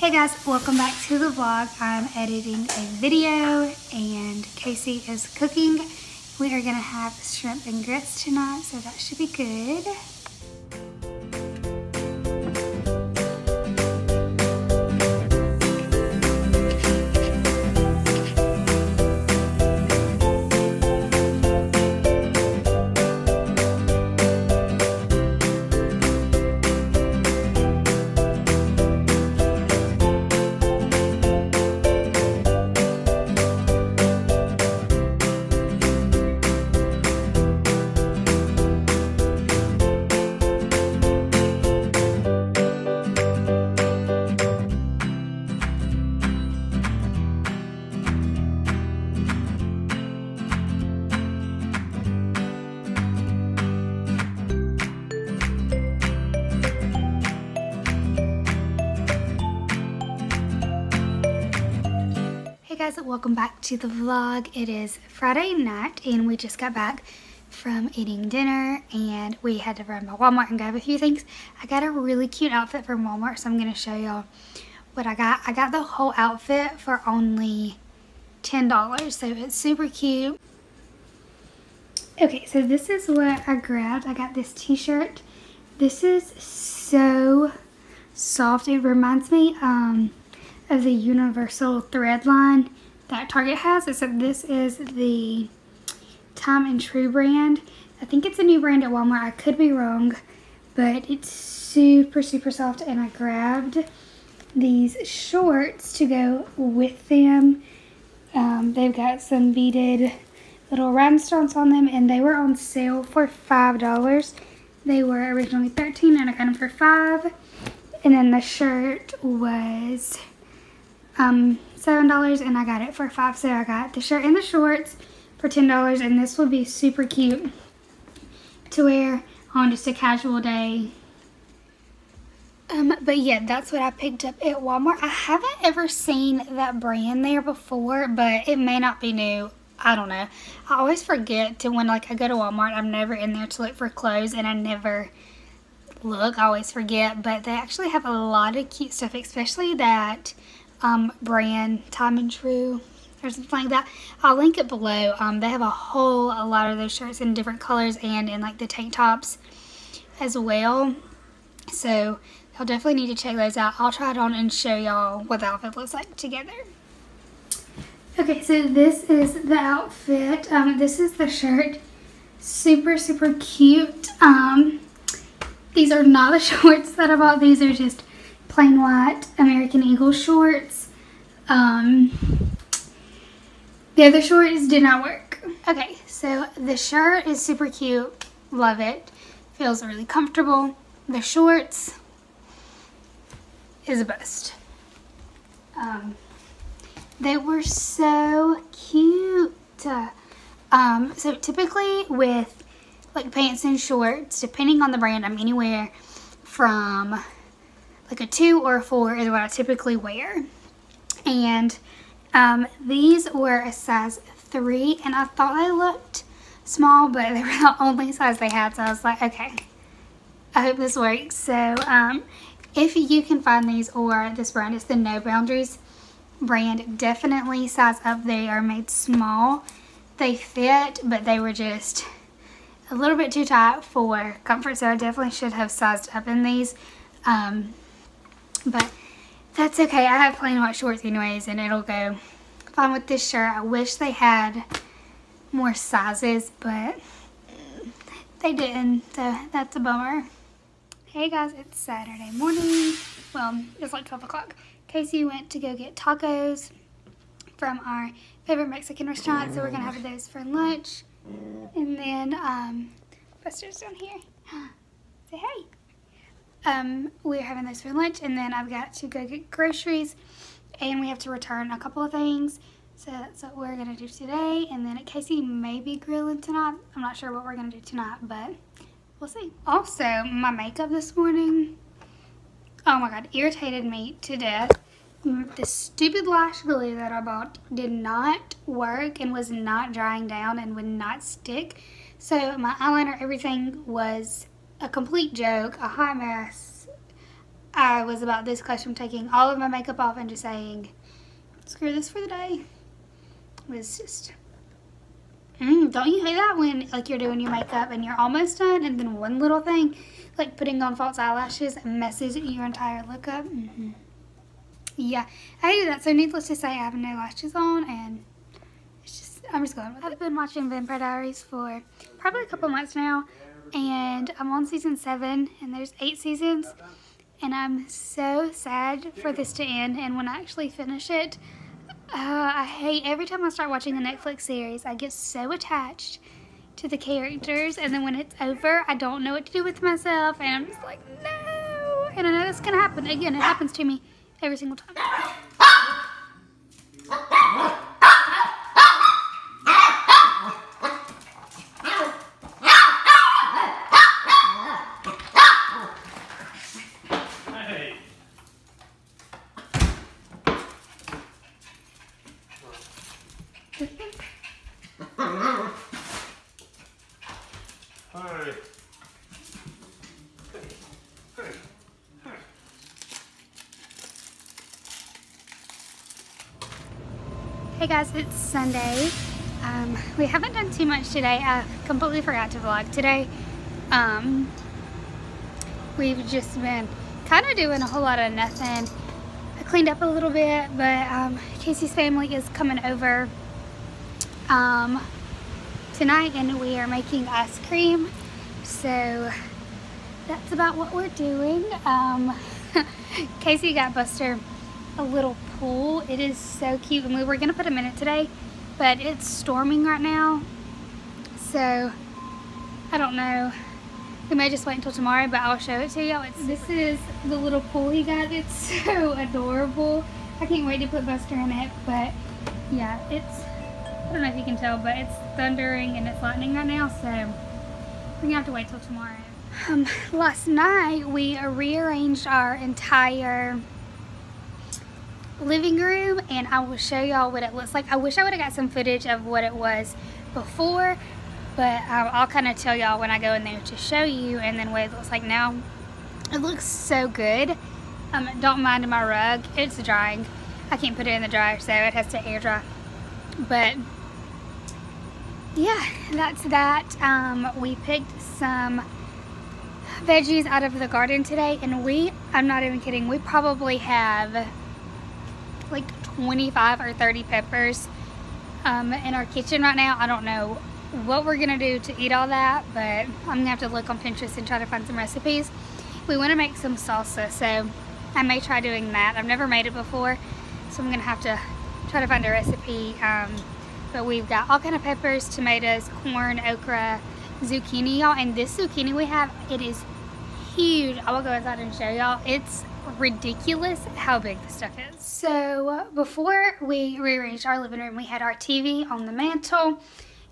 Hey guys, welcome back to the vlog. I'm editing a video and Casey is cooking. We are gonna have shrimp and grits tonight, so that should be good. Guys, welcome back to the vlog. It is Friday night and we just got back from eating dinner and we had to run by Walmart and grab a few things. I got a really cute outfit from Walmart, so I'm going to show y'all what I got. I got the whole outfit for only $10, so it's super cute. Okay, so this is what I grabbed. I got this t-shirt. This is so soft. It reminds me of the universal thread line that Target has, except this is the Time & True brand. I think it's a new brand at Walmart. I could be wrong, but it's super, super soft, and I grabbed these shorts to go with them. They've got some beaded little rhinestones on them, and they were on sale for $5. They were originally $13, and I got them for $5. And then the shirt was $7, and I got it for $5, so I got the shirt and the shorts for $10, and this would be super cute to wear on just a casual day. But yeah, that's what I picked up at Walmart. I haven't ever seen that brand there before, but it may not be new. I don't know. I always forget to, when like I go to Walmart, I'm never in there to look for clothes, and I never look. I always forget, but they actually have a lot of cute stuff, especially that brand Time & True or something like that. I'll link it below. They have a lot of those shirts in different colors and in like the tank tops as well, so y'all definitely need to check those out. I'll try it on and show y'all what the outfit looks like together. Okay, so this is the outfit. This is the shirt. Super, super cute. These are not the shorts that I bought. These are just plain white American Eagle shorts. The other shorts did not work. Okay, so the shirt is super cute. Love it. Feels really comfortable. The shorts is a bust. They were so cute. So typically with like pants and shorts, depending on the brand, I'm anywhere from like a 2 or a 4 is what I typically wear. And these were a size 3, and I thought they looked small, but they were the only size they had, so I was like, okay, I hope this works. So if you can find these or this brand, it's the No Boundaries brand. Definitely size up. They are made small. They fit, but they were just a little bit too tight for comfort, so I definitely should have sized up in these. But that's okay. I have plain white shorts anyways, and it'll go fine with this shirt. I wish they had more sizes, but they didn't, so that's a bummer. Hey guys, it's Saturday morning. Well, it's like 12 o'clock. Casey went to go get tacos from our favorite Mexican restaurant, so we're gonna have those for lunch. And then Buster's down here. Say hey. We're having those for lunch, and then I've got to go get groceries, and we have to return a couple of things, so that's what we're gonna do today. And then Casey may be grilling tonight. I'm not sure what we're gonna do tonight, but we'll see. Also, my makeup this morning, oh my god, irritated me to death. The stupid lash glue that I bought did not work and was not drying down and would not stick, so my eyeliner, everything was a complete joke, a hot mess. I was about this close from taking all of my makeup off and just saying, screw this for the day. It's just, don't you hate that when like you're doing your makeup and you're almost done and then one little thing, like putting on false eyelashes, messes your entire look up? Yeah, I do that. So needless to say, I have no lashes on, and it's just, I'm just going with it. I've been watching Vampire Diaries for probably a couple months now, and I'm on season 7, and there's 8 seasons, and I'm so sad for this to end. And when I actually finish it, I hate, every time I start watching a Netflix series, I get so attached to the characters, and then when it's over, I don't know what to do with myself, and I'm just like, no. And I know this can happen again. It happens to me every single time. Hey. Hi. Hey guys, it's Sunday. We haven't done too much today. I completely forgot to vlog today. We've just been kind of doing a whole lot of nothing. I cleaned up a little bit, but Casey's family is coming over tonight, and we are making ice cream. So that's about what we're doing. Casey got Buster a little pool. It is so cute, and we were gonna put him in it today, but it's storming right now, so I don't know, we may just wait until tomorrow, but I'll show it to y'all. This is the little pool he got. It's so adorable. I can't wait to put Buster in it. But yeah, it's, I don't know if you can tell, but it's thundering and it's lightning right now, so we're gonna have to wait till tomorrow. Last night we rearranged our entire living room, and I will show y'all what it looks like. I wish I would have got some footage of what it was before, but I'll kind of tell y'all when I go in there to show you, and then what it looks like now. It looks so good. Don't mind my rug, it's drying. I can't put it in the dryer, so it has to air dry. But yeah, that's that. We picked some veggies out of the garden today, and I'm not even kidding, we probably have like 25 or 30 peppers in our kitchen right now. I don't know what we're gonna do to eat all that, but I'm gonna have to look on Pinterest and try to find some recipes. We want to make some salsa, so I may try doing that. I've never made it before, so I'm gonna have to try to find a recipe. But we've got all kind of peppers, tomatoes, corn, okra, zucchini, y'all. And this zucchini we have, it is huge. I will go inside and show y'all. It's ridiculous how big this stuff is. So before we rearranged our living room, we had our TV on the mantle,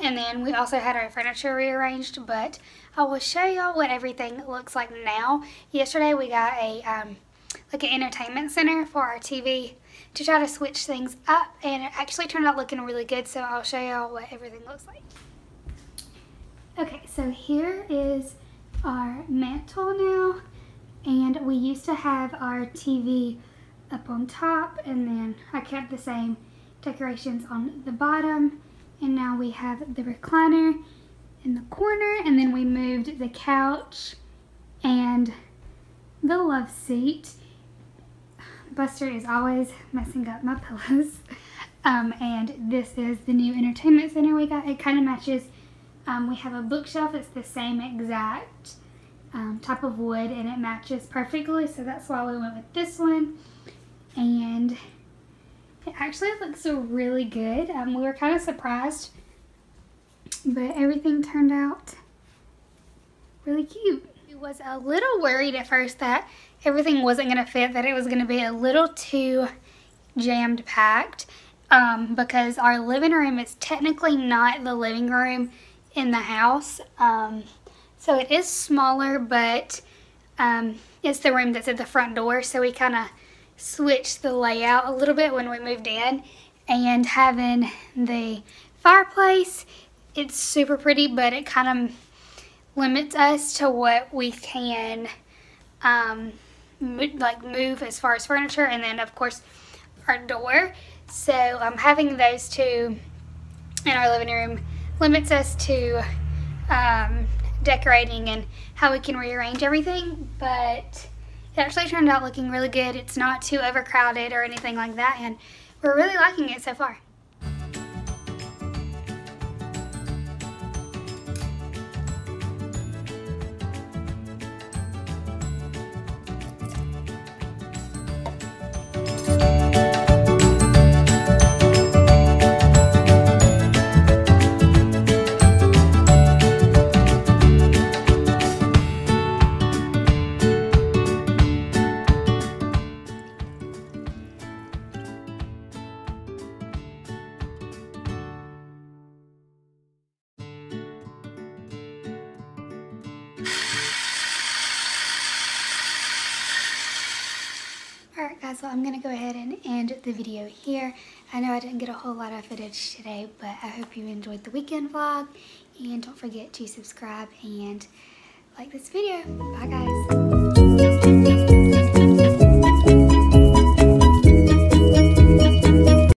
and then we also had our furniture rearranged. But I will show y'all what everything looks like now. Yesterday we got a like an entertainment center for our TV to try to switch things up, and it actually turned out looking really good, so I'll show y'all what everything looks like. Okay, so here is our mantle now. And we used to have our TV up on top, and then I kept the same decorations on the bottom, and now we have the recliner in the corner, and then we moved the couch and the love seat. Buster is always messing up my pillows. And this is the new entertainment center we got. It kind of matches. We have a bookshelf. It's the same exact type of wood, and it matches perfectly, so that's why we went with this one. And it actually looks really good. We were kind of surprised, but everything turned out really cute. I was a little worried at first that everything wasn't going to fit, that it was going to be a little too jammed packed, because our living room is technically not the living room in the house. So it is smaller, but it's the room that's at the front door, so we kind of switched the layout a little bit when we moved in. And having the fireplace, it's super pretty, but it kind of limits us to what we can move as far as furniture, and then of course our door. So having those two in our living room limits us to decorating and how we can rearrange everything, but it actually turned out looking really good. It's not too overcrowded or anything like that, and we're really liking it so far. So I'm going to go ahead and end the video here. I know I didn't get a whole lot of footage today, but I hope you enjoyed the weekend vlog. And don't forget to subscribe and like this video. Bye guys.